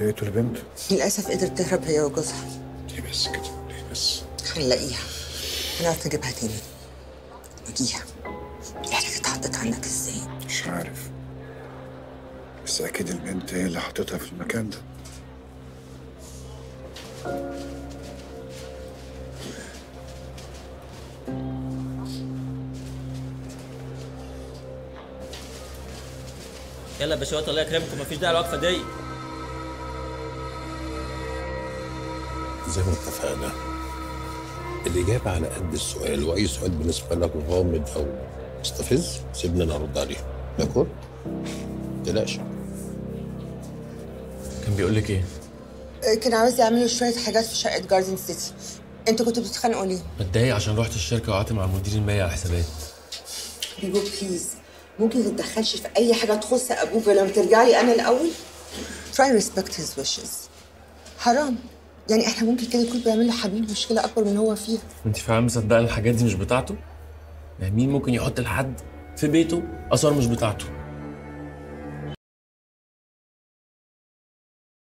لقيتوا البنت؟ للأسف قدرت تهرب هي وجوزها. ليه بس كده؟ ليه بس؟ هنلاقيها، هنعرف نجيبها تاني. نجيها. الحاجة اتحطت عنك ازاي؟ مش عارف، بس أكيد البنت هي اللي حطتها في المكان ده. يلا يا باشوات الله يكرمكم، مفيش داعي للوقفة دي. زي ما اتفقنا، الإجابة على قد السؤال، وأي سؤال بالنسبة لك غامض أو مستفز سيبني أنا أرد عليه، داكور؟ متقلقش. كان بيقول لك إيه؟ كان عاوز يعملوا شوية حاجات في شقة جاردن سيتي. أنتوا كنتوا بتتخانقوا ليه؟ متضايق عشان رحت الشركة وقعدت مع المدير المالي على الحسابات. بيبو بليز، ممكن ما تتدخلش في أي حاجة تخص أبوك لما ترجعي أنا الأول؟ try respect his wishes. حرام. يعني احنا ممكن كده يكون بيعمل لحبيب مشكله اكبر من هو فيها. انت فعلا مصدقه الحاجات دي مش بتاعته؟ مين ممكن يحط لحد في بيته اثار مش بتاعته؟